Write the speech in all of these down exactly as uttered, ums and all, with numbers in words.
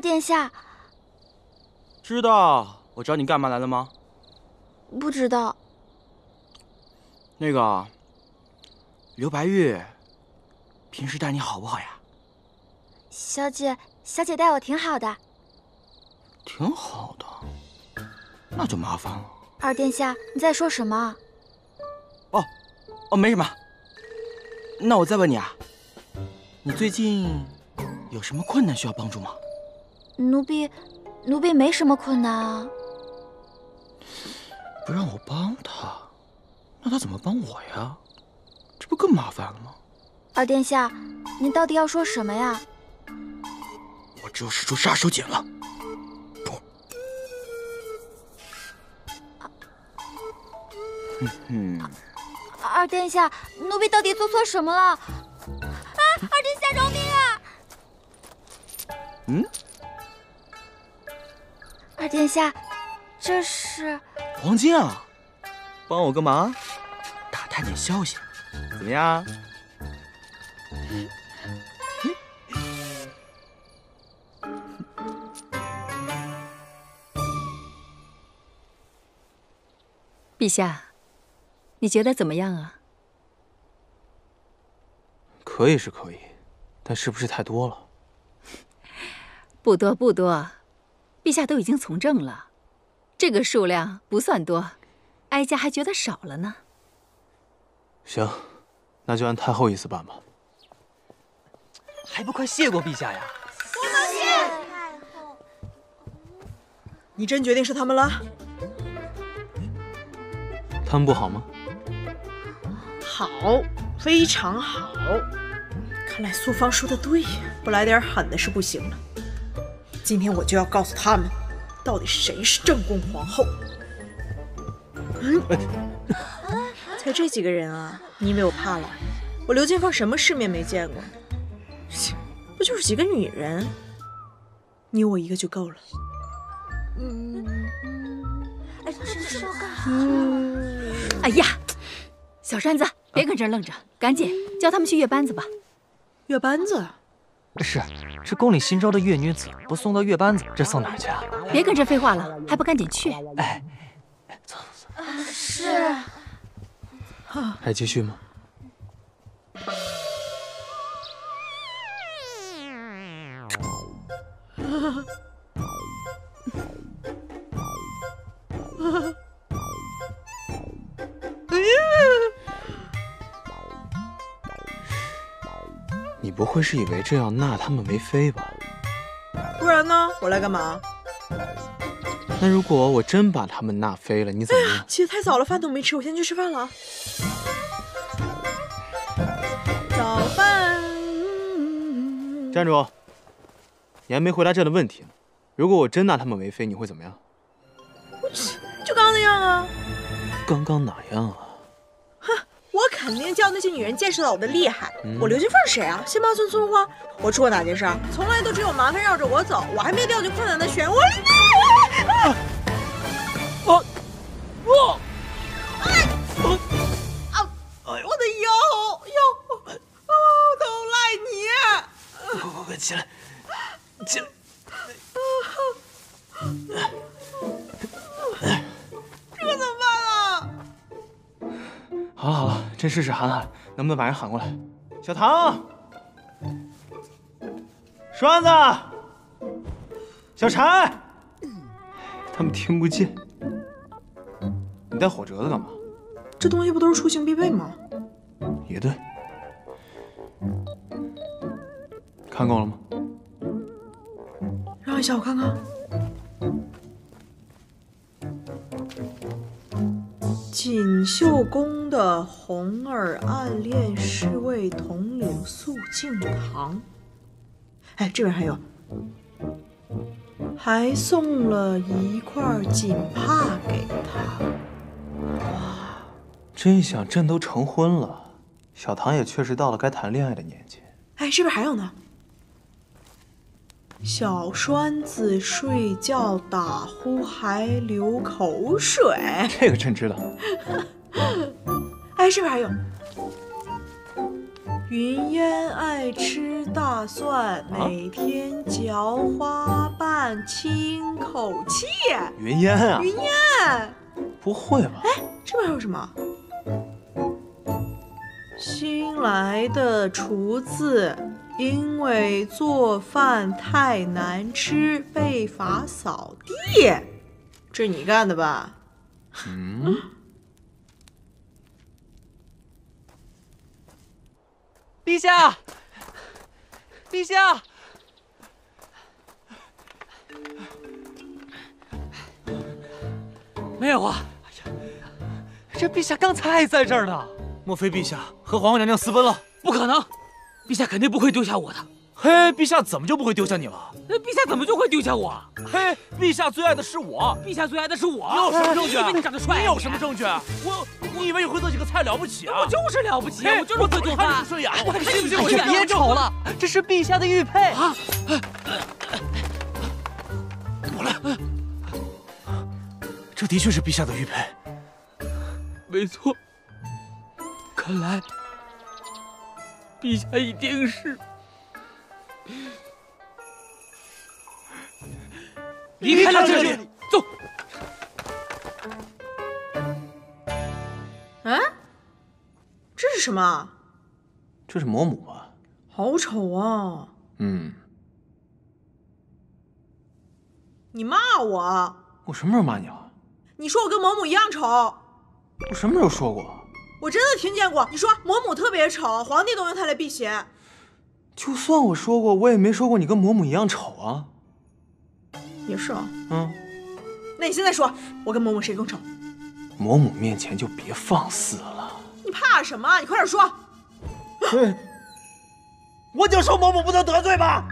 二殿下。知道我找你干嘛来了吗？不知道。那个，刘白玉，平时待你好不好呀？小姐，小姐待我挺好的。挺好的，那就麻烦了。二殿下，你在说什么？哦，哦，没什么。那我再问你啊，你最近有什么困难需要帮助吗？奴婢。 奴婢没什么困难啊。不让我帮他，那他怎么帮我呀？这不更麻烦了吗？二殿下，您到底要说什么呀？我只有使出杀手锏了。哼哼、啊。二殿下，奴婢到底做错什么了？啊！二殿下饶命啊！嗯？ 二殿下，这是黄金啊！帮我个忙，打探点消息，怎么样？陛下，你觉得怎么样啊？可以是可以，但是不是太多了？不多不多。 陛下都已经从政了，这个数量不算多，哀家还觉得少了呢。行，那就按太后意思办吧。还不快谢过陛下呀！谢太后。你真决定是他们了？他们不好吗？好，非常好。看来苏芳说的对呀，不来点狠的是不行了。 今天我就要告诉他们，到底谁是正宫皇后。嗯，才这几个人啊，你以为我怕了？我刘静芳什么世面没见过？不就是几个女人？你我一个就够了。嗯，哎，这是要干啥？哎呀，小扇子，别跟这儿愣着，赶紧叫他们去阅班子吧。阅班子。 是，这宫里新招的乐女子不送到乐班子，这送哪儿去啊？别跟这废话了，还不赶紧去！哎，走走走。啊，是。还继续吗？你不会是以为这要纳他们为妃吧？不然呢？我来干嘛？那如果我真把他们纳妃了，你怎么样？哎呀，起得太早了，饭都没吃，我先去吃饭了啊！早饭。站住！你还没回答朕的问题呢。如果我真纳他们为妃，你会怎么样？就刚刚那样啊。刚刚哪样啊？ 我肯定叫那些女人见识到我的厉害。嗯、我刘金凤是谁啊？仙葩村村花，我出过哪件事？从来都只有麻烦绕着我走，我还没掉进困难的漩涡里面。啊！我我啊！我的腰腰啊，都赖你！快快快起来，起来！这怎么办？ 好了好了，朕试试喊喊，能不能把人喊过来？小唐，栓子，小柴，他们听不见。你带火折子干嘛？这东西不都是出行必备吗？也对。看够了吗？让一下，我看看。锦绣宫的红儿暗恋侍卫铜柳肃静堂。哎，这边还有，还送了一块锦帕给他。哇，真一想，朕都成婚了，小唐也确实到了该谈恋爱的年纪。哎，这边还有呢。小栓子睡觉打呼还流口水，这个朕知道。哎，是不是还有？云烟爱吃大蒜，每天嚼花瓣清口气。云烟啊！云烟！不会吧？哎，这边还有什么？新来的厨子因为做饭太难吃被罚扫地，这你干的吧？嗯。 陛下，陛下，没有啊！哎呀，这陛下刚才还在这儿呢。莫非陛下和皇后娘娘私奔了？不可能，陛下肯定不会丢下我的。嘿，陛下怎么就不会丢下你了？那陛下怎么就会丢下我？嘿，陛下最爱的是我，陛下最爱的是我。你有什么证据？因为你长得帅。你有什么证据？我。 你以为你会做几个菜了不起啊？我就是了不起，我就是会做饭。我还信不信我？别吵了，这是陛下的玉佩啊！我来，这的确是陛下的玉佩，没错。看来，陛下一定是离开了这里，走。 哎，这是什么？这是魔母吧？好丑啊！嗯，你骂我？我什么时候骂你了？你说我跟魔母一样丑。我什么时候说过？我真的听见过你说魔母特别丑，皇帝都用它来辟邪。就算我说过，我也没说过你跟魔母一样丑啊。也是啊。嗯，那你现在说，我跟魔母谁更丑？ 魔母面前就别放肆了。你怕什么？你快点说。对，我就说魔母不能得罪吧。啊啊啊！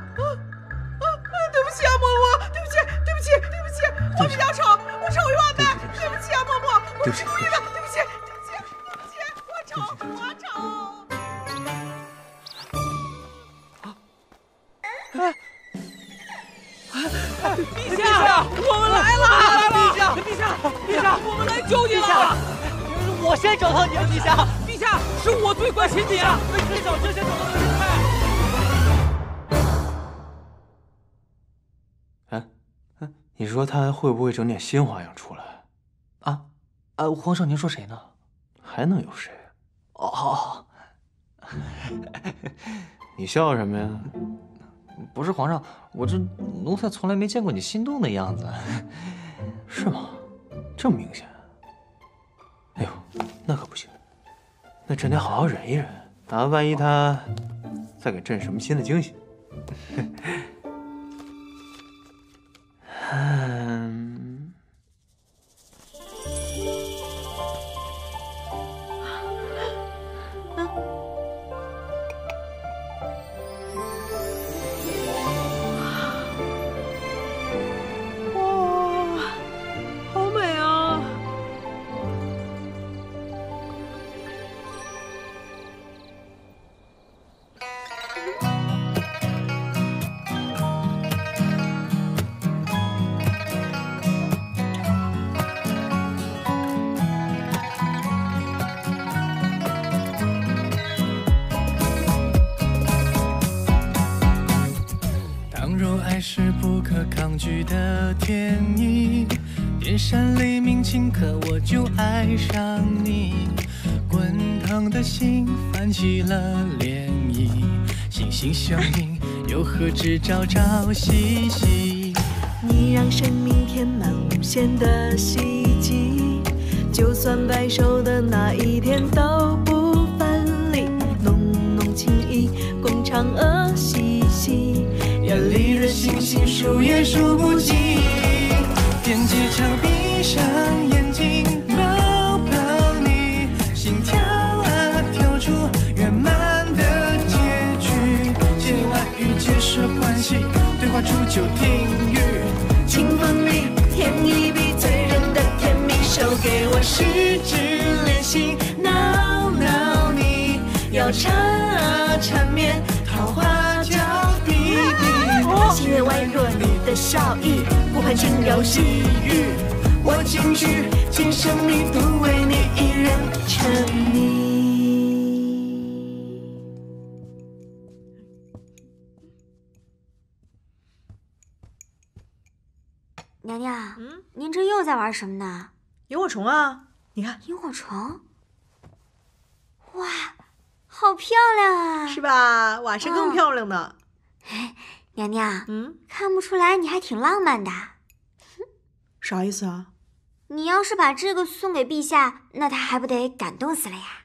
对不起啊，魔母，对不起，对不起，对不起，我比较丑，我丑一万倍。对不起啊，魔母，我是故意的。对不起，对不起，对不起，我丑，我丑。 陛下，我们来了！陛下，陛下，陛下，我们来救你了！我先找到你了，陛下，陛下，是我最关心你啊！最早之前找到的玉佩。哎，哎，你说他会不会整点新花样出来？啊，啊，皇上，您说谁呢？还能有谁？哦，你笑什么呀？ 不是皇上，我这奴才从来没见过你心动的样子，是吗？这么明显？哎呦，那可不行，那朕得好好忍一忍啊！万一他再给朕什么新的惊喜。嗯，嗯。 的天意，电闪雷鸣顷刻我就爱上你，滚烫的心泛起了涟漪，心心相印又何止朝朝夕夕？你让生命填满无限的希冀，就算白首的那一天都不分离，浓浓情意共嫦娥嬉戏。 呀，离人心心数也数不尽。踮起脚，闭上眼睛，抱抱你，心跳啊跳出圆满的结局。千言万语皆是欢喜，对话出九天语。亲吻里，甜一笔，醉人的甜蜜，手给我十指连心，挠挠你，要缠啊缠绵，桃花娇滴。 心愿宛若你的笑意，不盼春摇细雨，我情绪今生迷途，为你一人沉溺。娘娘，嗯，您这又在玩什么呢？萤火虫啊，你看萤火虫，哇，好漂亮啊！是吧？晚上更漂亮呢。哎、哦，娘娘，嗯，看不出来你还挺浪漫的。啥意思啊？你要是把这个送给陛下，那他还不得感动死了呀？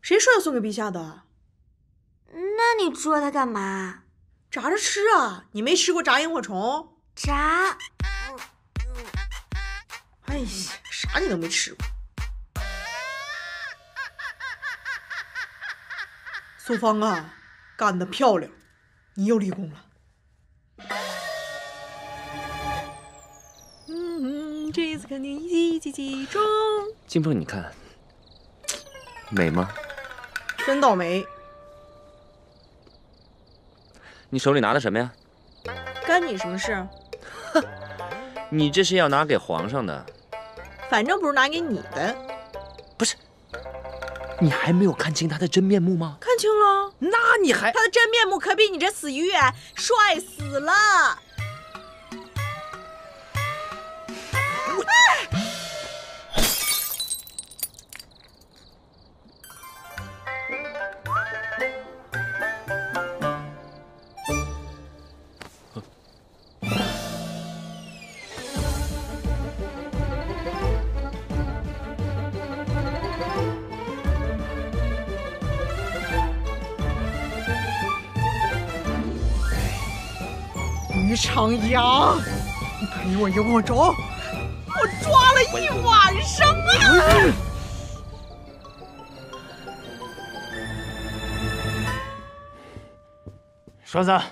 谁说要送给陛下的？那你捉它干嘛？炸着吃啊！你没吃过炸萤火虫？炸？哎呀，啥你都没吃过。素芳啊，干得漂亮，你又立功了。嗯嗯，这次肯定一击即中。金凤，你看，美吗？真倒霉。 你手里拿的什么呀？干你什么事？哼，你这是要拿给皇上的，反正不是拿给你的。不是，你还没有看清他的真面目吗？看清了。那你还……他的真面目可比你这死鱼眼帅死了。我……哎 于长阳，你陪我萤火虫，我抓了一晚上啊！栓三，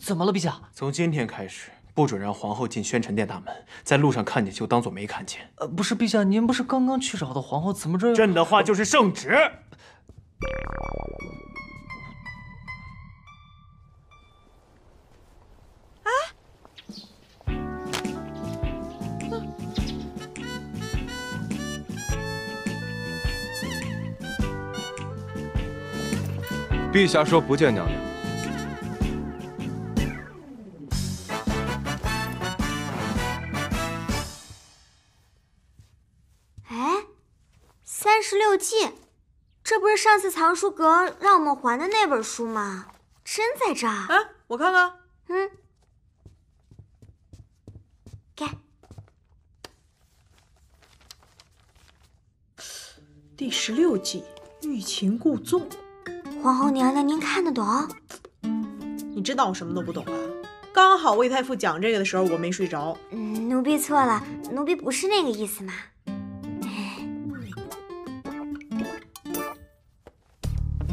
怎么了，陛下？从今天开始，不准让皇后进宣臣殿大门，在路上看见就当做没看见。呃，不是，陛下，您不是刚刚去找的皇后，怎么这……朕的话就是圣旨。 陛下说不见娘娘。哎，三十六计，这不是上次藏书阁让我们还的那本书吗？真在这儿！哎，我看看。嗯，给。第十六计，欲擒故纵。 皇后娘娘，您看得懂？你知道我什么都不懂啊！刚好魏太傅讲这个的时候，我没睡着。嗯，奴婢错了，奴婢不是那个意思嘛。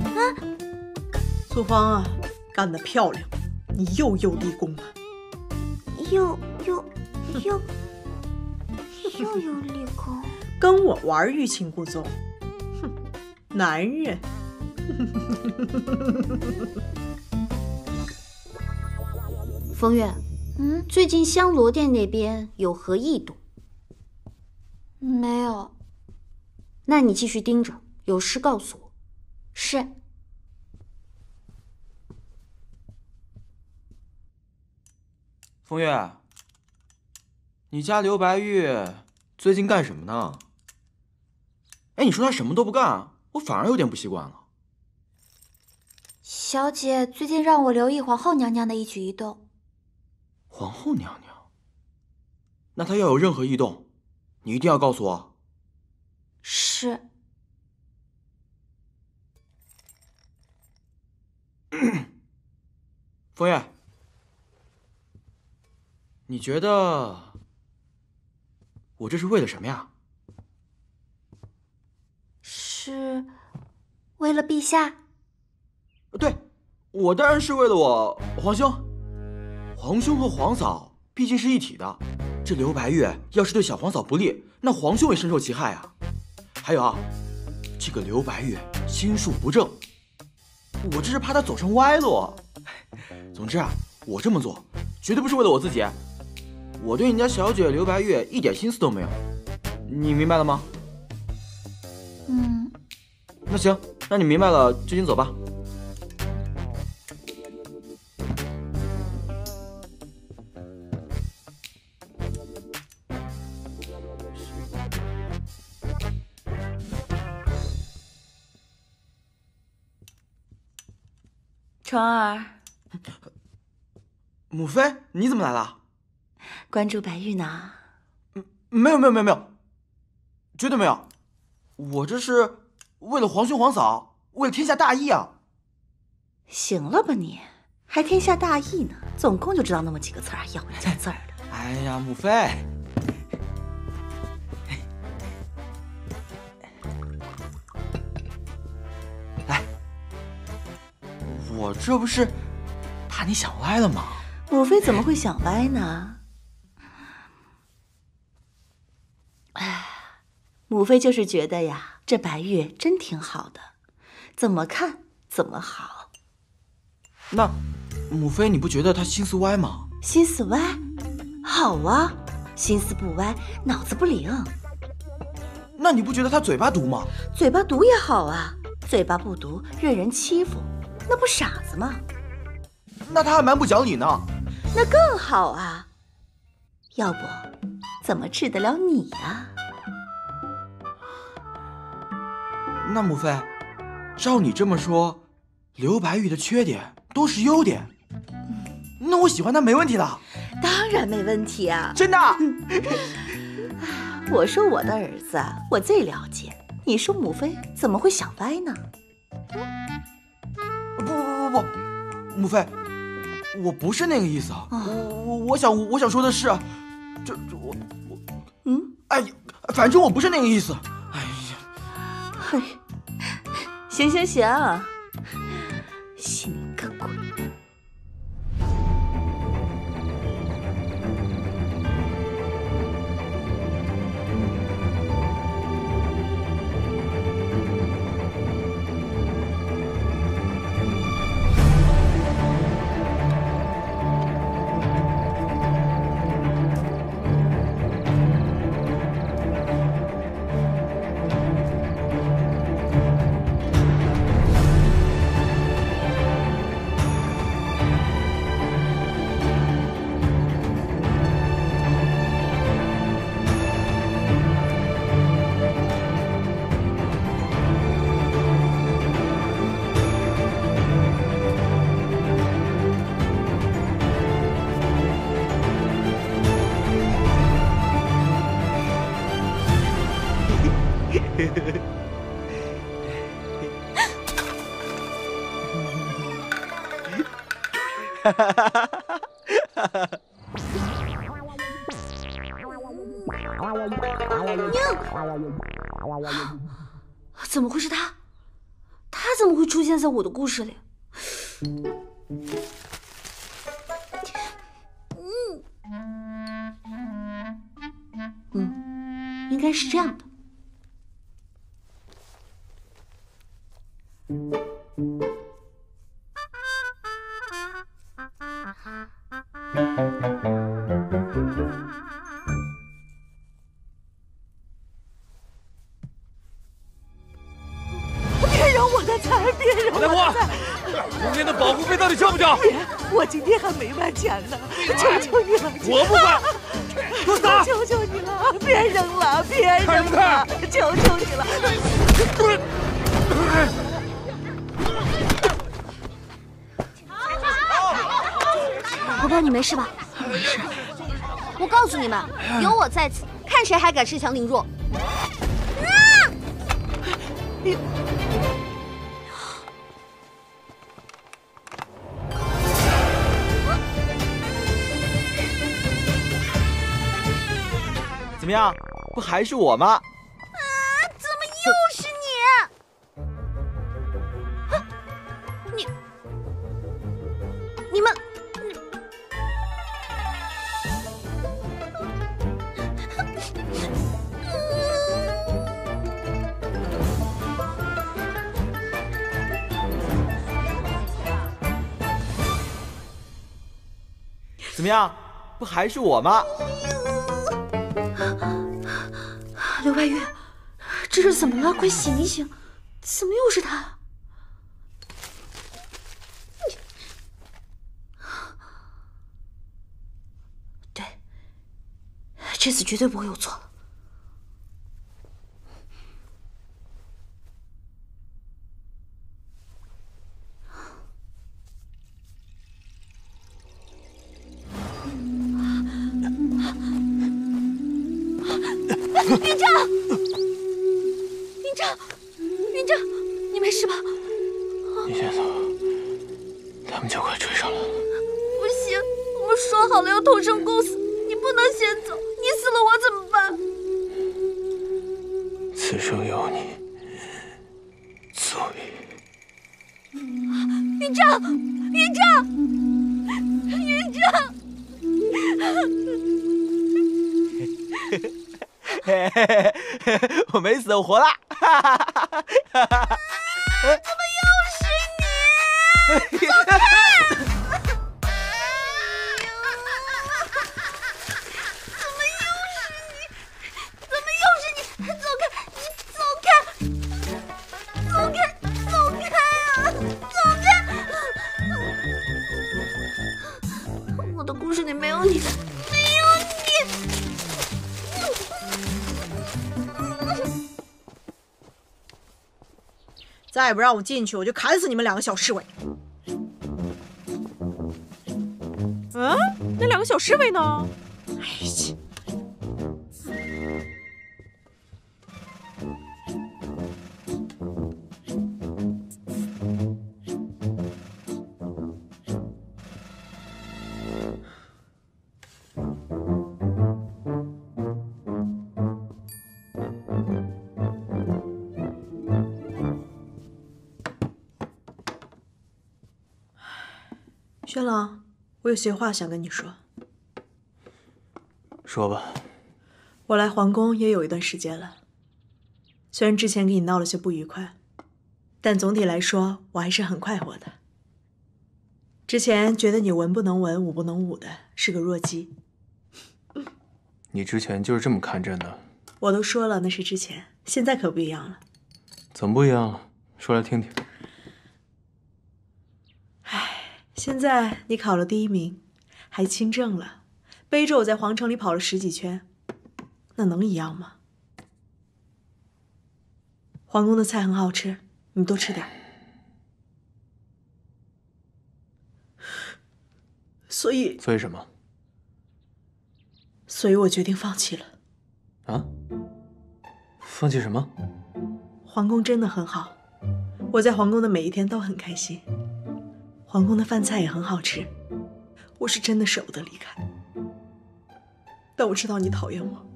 啊！素芳啊，干得漂亮，你又又立功了。又又又又又立功？跟我玩欲擒故纵，哼，男人。 风月，嗯，最近香罗殿那边有何异动？没有。那你继续盯着，有事告诉我。是。风月，你家刘白玉最近干什么呢？哎，你说他什么都不干，我反而有点不习惯了。 小姐最近让我留意皇后娘娘的一举一动。皇后娘娘，那她要有任何异动，你一定要告诉我。是。风月，你觉得我这是为了什么呀？是为了陛下。 对，我当然是为了我皇兄。皇兄和皇嫂毕竟是一体的，这刘白玉要是对小皇嫂不利，那皇兄也深受其害啊。还有啊，这个刘白玉心术不正，我这是怕他走上歪路。总之啊，我这么做绝对不是为了我自己，我对你家小姐刘白玉一点心思都没有，你明白了吗？嗯。那行，那你明白了就请走吧。纯儿，母妃，你怎么来了？关注白玉呢？嗯，没有没有没有没有，绝对没有。我这是为了皇兄皇嫂，为了天下大义啊！行了吧你，还天下大义呢？总共就知道那么几个词儿，咬文嚼字儿的。哎呀，母妃。 我这不是怕你想歪了吗？母妃怎么会想歪呢？哎，母妃就是觉得呀，这白玉真挺好的，怎么看怎么好。那母妃，你不觉得她心思歪吗？心思歪，好啊，心思不歪，脑子不灵。那你不觉得她嘴巴毒吗？嘴巴毒也好啊，嘴巴不毒，任人欺负。 那不傻子吗？那他还蛮不讲理呢。那更好啊，要不怎么治得了你呀？那母妃，照你这么说，刘白玉的缺点都是优点，那我喜欢他没问题的。当然没问题啊，真的。我说我的儿子，我最了解。你说母妃怎么会想歪呢？ 不，母妃，我不是那个意思啊！我我我想我想说的是，这这我我嗯，哎，反正我不是那个意思。哎呀，嘿，行行行，信你个鬼！怎么会是他？他怎么会出现在我的故事里？嗯，嗯，应该是这样的。 今天还没完钱呢，求求你了！我不管，给我打！求求你了，别扔了，别扔了！求求你了！我不知道你没事吧？没事。我告诉你们，有我在此，看谁还敢恃强凌弱！啊！ 怎么样？不还是我吗？啊！怎么又是你？啊！你、你们、怎么样？不还是我吗？ 刘白玉，这是怎么了？快醒一醒！怎么又是他？对，这次绝对不会有错了。追上来了。不行，我们说好了要同生共死，你不能先走，你死了我怎么办？此生有你，足矣。云丈，云丈，云丈。 我没死，我活了！怎么又是你？走开！怎么又是你？怎么又是你？走开！走开！走开！走开啊！走开！我的故事里没有你。 再不让我进去，我就砍死你们两个小侍卫！嗯、啊，那两个小侍卫呢？哎呀！轩朗，我有些话想跟你说。说吧。我来皇宫也有一段时间了，虽然之前给你闹了些不愉快，但总体来说我还是很快活的。之前觉得你文不能文，武不能武的，是个弱鸡。你之前就是这么看朕的？我都说了那是之前，现在可不一样了。怎么不一样了？说来听听。 现在你考了第一名，还亲政了，背着我在皇城里跑了十几圈，那能一样吗？皇宫的菜很好吃，你多吃点。所以，所以什么？所以我决定放弃了。啊？放弃什么？皇宫真的很好，我在皇宫的每一天都很开心。 皇宫的饭菜也很好吃，我是真的舍不得离开。但我知道你讨厌我，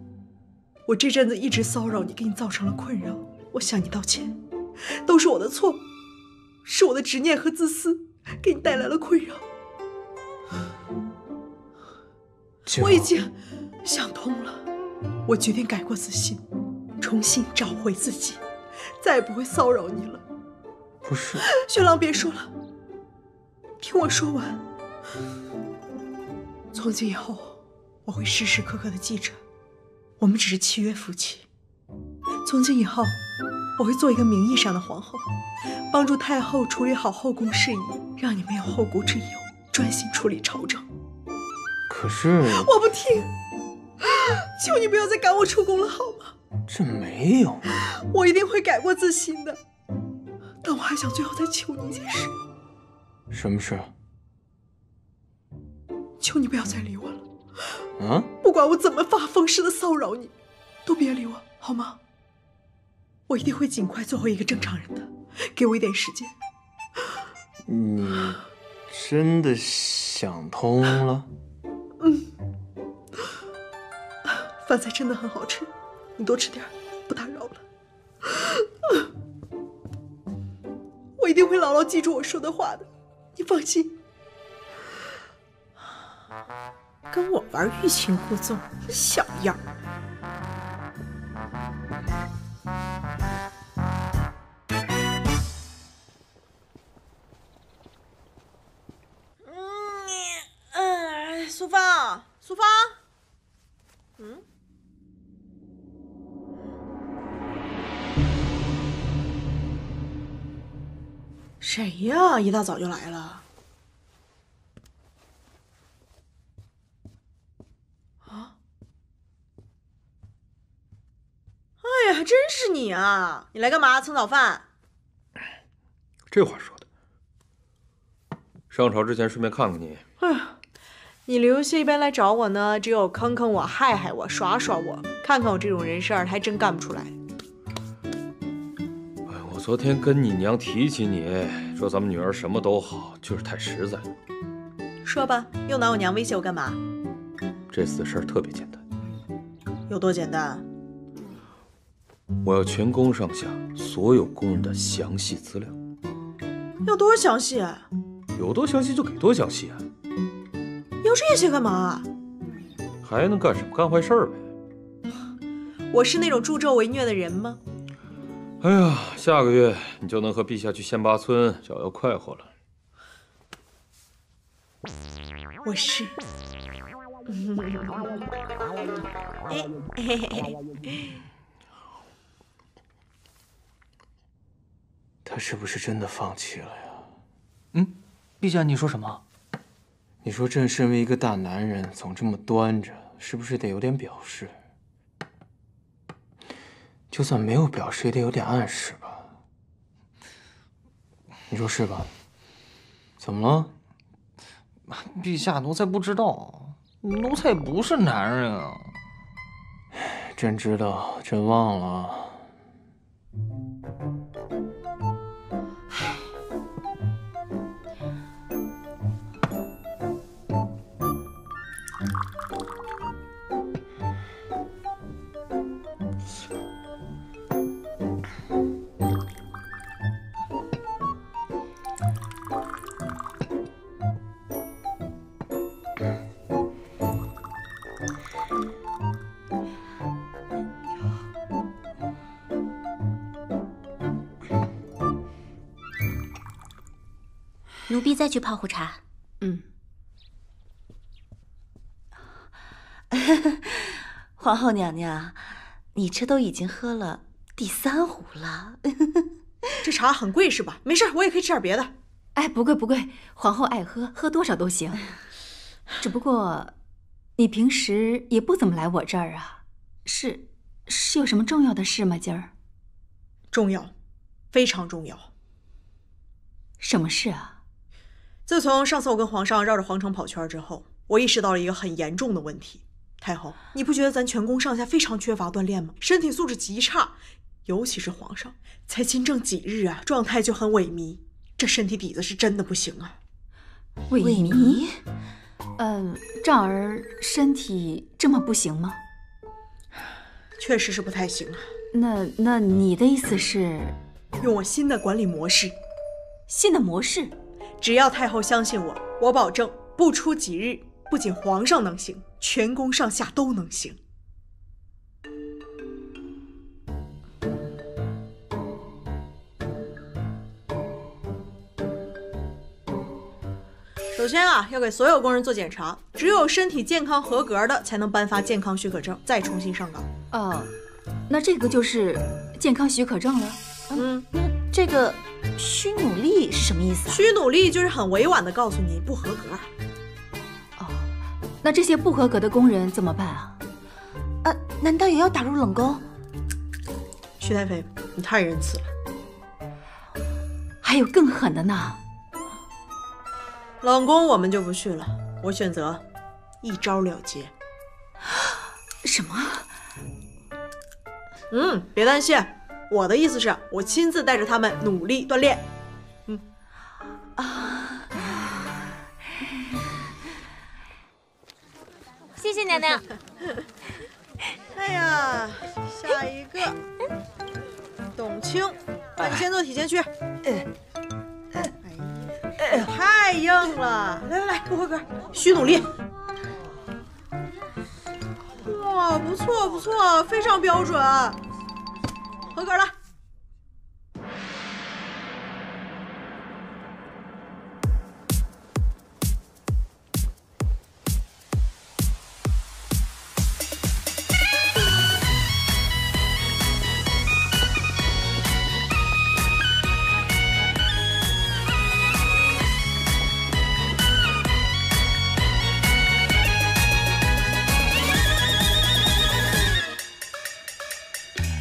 我这阵子一直骚扰你，给你造成了困扰，我向你道歉，都是我的错，是我的执念和自私给你带来了困扰。我已经想通了，我决定改过自新，重新找回自己，再也不会骚扰你了。不是，轩郎，别说了。 听我说完，从今以后，我会时时刻刻的记着，我们只是契约夫妻。从今以后，我会做一个名义上的皇后，帮助太后处理好后宫事宜，让你没有后顾之忧，专心处理朝政。可是我不听，求你不要再赶我出宫了，好吗？这没有，我一定会改过自新的。但我还想最后再求你一件事。 什么事？求你不要再理我了。啊！不管我怎么发疯似的骚扰你，都别理我，好吗？我一定会尽快做回一个正常人的，给我一点时间。你真的想通了？嗯。饭菜真的很好吃，你多吃点，不打扰了。我一定会牢牢记住我说的话的。 你放心，跟我玩欲擒故纵，小样儿！你，嗯，苏芳，苏芳，嗯。 谁呀？一大早就来了。啊！哎呀，还真是你啊！你来干嘛？蹭早饭？这话说的。上朝之前顺便看看你。哎呀，你刘谢一般来找我呢，只有坑坑我、害害我、耍耍我、看看我这种人事儿，还真干不出来。 昨天跟你娘提起你，说咱们女儿什么都好，就是太实在了。说吧，又拿我娘威胁我干嘛？这次的事儿特别简单。有多简单啊？我要全宫上下所有工人的详细资料。要多详细啊？有多详细就给多详细啊。要这些干嘛啊？还能干什么？干坏事儿呗。 我是那种助纣为虐的人吗？哎呀，下个月你就能和陛下去县八村找要快活了。我是。哎嘿嘿，他是不是真的放弃了呀？嗯，陛下，你说什么？你说朕身为一个大男人，总这么端着，是不是得有点表示？ 就算没有表示，也得有点暗示吧？你说是吧？怎么了？陛下，奴才不知道，奴才不是男人啊。朕知道，朕忘了。奴婢再去泡壶茶。嗯。皇后娘娘，你这都已经喝了第三壶了。这茶很贵是吧？没事，我也可以吃点别的。哎，不贵不贵，皇后爱喝，喝多少都行。只不过，你平时也不怎么来我这儿啊？是是有什么重要的事吗？今儿？重要，非常重要。什么事啊？ 自从上次我跟皇上绕着皇城跑圈之后，我意识到了一个很严重的问题。太后，你不觉得咱全宫上下非常缺乏锻炼吗？身体素质极差，尤其是皇上，才亲政几日啊，状态就很萎靡，这身体底子是真的不行啊。萎靡？呃，丈儿身体这么不行吗？确实是不太行啊。那那你的意思是，用我新的管理模式？新的模式？ 只要太后相信我，我保证不出几日，不仅皇上能行，全宫上下都能行。首先啊，要给所有工人做检查，只有身体健康合格的才能颁发健康许可证，再重新上岗。哦，那这个就是健康许可证了。嗯，那这个。 虚努力是什么意思啊？虚努力就是很委婉的告诉你不合格。哦，那这些不合格的工人怎么办啊？啊，难道也要打入冷宫？徐太妃，你太仁慈了。还有更狠的呢。冷宫我们就不去了，我选择一招了结。什么？嗯，别担心。 我的意思是，我亲自带着他们努力锻炼。嗯，啊，谢谢娘娘。哎呀，下一个，董卿，那你先做体检去。哎呀，太硬了！来来来，不合格，需努力。哇，不错不错，非常标准。 合格了。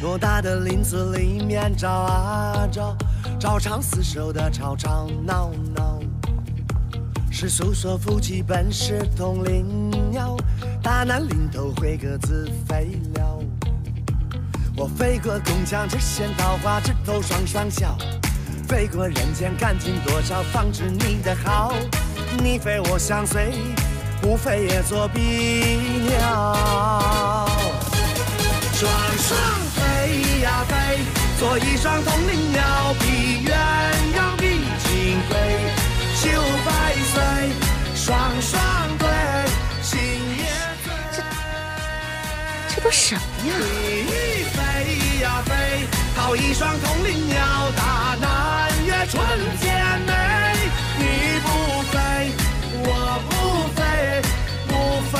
偌大的林子里面找啊找，找场厮守的吵吵闹闹。是诉说夫妻本是同林鸟，大难临头会各自飞了。我飞过宫墙之前，桃花枝头双双笑，飞过人间，看尽多少方知你的好。你非我相随，不非也作比鸟。双双飞呀飞，做一双同林鸟，比鸳鸯比金龟，九百岁，双双对，心也醉。这这都什么呀？你飞呀飞。 好一双同林鸟，大南越春天美。你不飞，我不飞，不分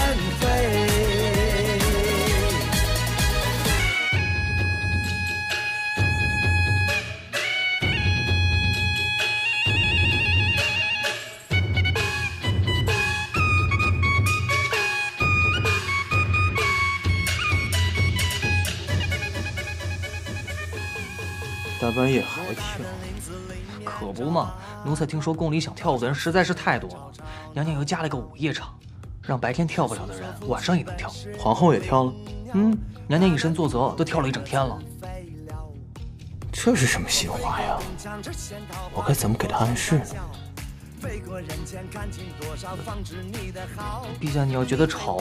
大半夜还跳，可不嘛！奴才听说宫里想跳舞的人实在是太多了，娘娘又加了个午夜场，让白天跳不了的人晚上也能跳。皇后也跳了？嗯，娘娘以身作则，都跳了一整天了。这是什么新花呀？我该怎么给她暗示呢？陛下，你要觉得吵，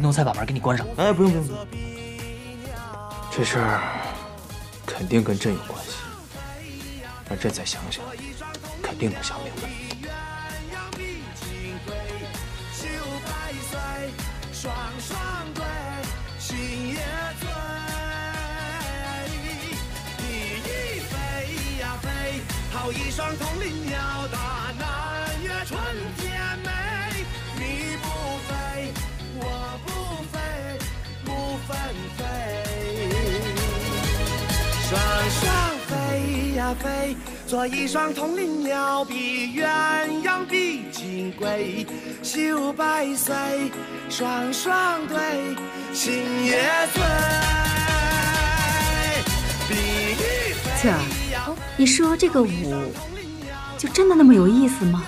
奴才把门给你关上。哎，不用不用不用，这事儿。 肯定跟朕有关系，让朕再想想，肯定能想明白。你不飞，我不飞，不分飞。 双双飞呀飞，做一双同林鸟，比鸳鸯比金龟，秀百岁，双双对，心也醉。翠儿，你说这个舞就真的那么有意思吗？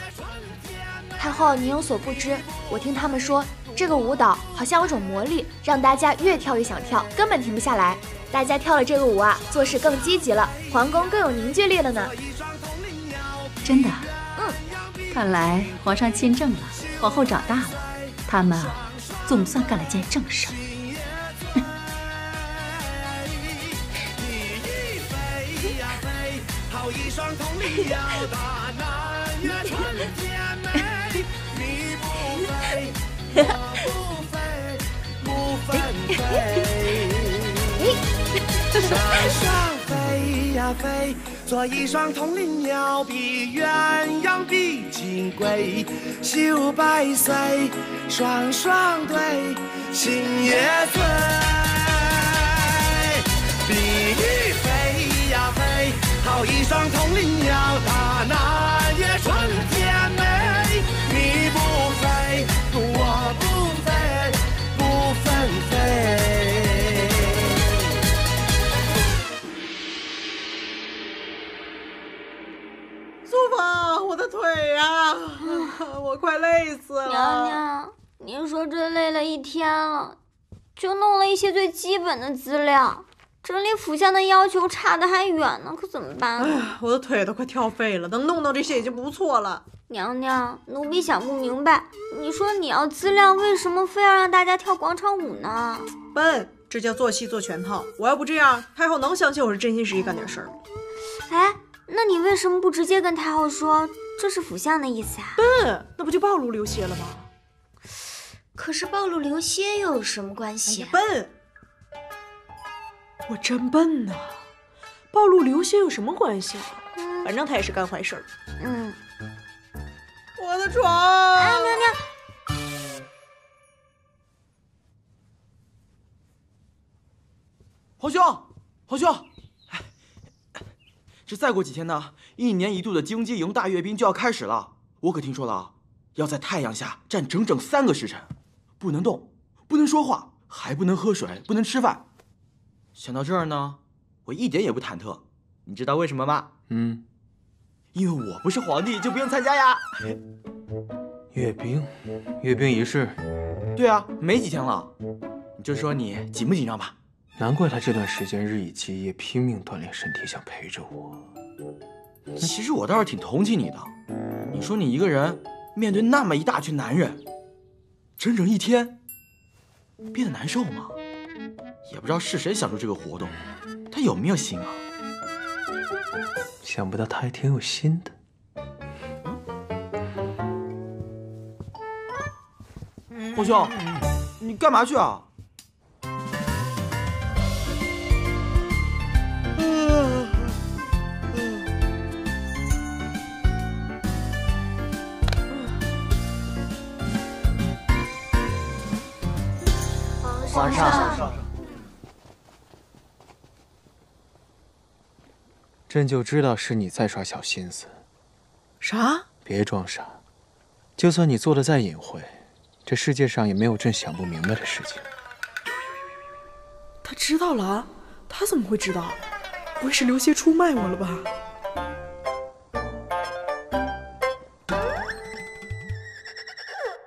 太后，您有所不知，我听他们说这个舞蹈好像有种魔力，让大家越跳越想跳，根本停不下来。 大家跳了这个舞啊，做事更积极了，皇宫更有凝聚力了呢。真的？嗯，看来皇上亲政了，皇后长大了，他们啊，总算干了件正事。双双飞呀飞，做一双同林鸟，比鸳鸯比金龟，秀百岁，双双对，心也醉。比翼飞呀飞，好一双同林鸟，大南越春天美。你不飞，我不飞，不分飞。 我的腿呀、啊，我快累死了。娘娘，您说这累了一天了，就弄了一些最基本的资料，整理府巷的要求差的还远呢，可怎么办呢？哎，我的腿都快跳废了，能弄到这些已经不错了。娘娘，奴婢想不明白，你说你要资料，为什么非要让大家跳广场舞呢？笨，这叫做戏做全套。我要不这样，太后能相信我是真心实意干点事儿吗？哎。 那你为什么不直接跟太后说这是府巷的意思啊？笨，那不就暴露流血了吗？可是暴露流血又有什么关系、啊？哎、笨，我真笨呐、啊！暴露流血有什么关系、啊？嗯、反正他也是干坏事儿。嗯，我的床！哎，娘娘。 皇兄，皇兄。 这再过几天呢，一年一度的京鸡营大阅兵就要开始了。我可听说了啊，要在太阳下站整整三个时辰，不能动，不能说话，还不能喝水，不能吃饭。想到这儿呢，我一点也不忐忑。你知道为什么吗？嗯，因为我不是皇帝，就不用参加呀。阅兵，阅兵仪式。对啊，没几天了。你就说你紧不紧张吧。 难怪他这段时间日以继夜拼命锻炼身体，想陪着我。其实我倒是挺同情你的。你说你一个人面对那么一大群男人，整整一天，憋得难受吗？也不知道是谁想出这个活动，他有没有心啊？想不到他还挺有心的。 侯兄，你干嘛去啊？皇上，朕就知道是你在耍小心思。啥？别装傻，就算你做的再隐晦。 这世界上也没有朕想不明白的事情。他知道了？他怎么会知道？不会是刘协出卖我了吧？